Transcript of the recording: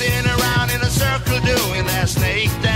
dancing around in a circle doing that snake dance.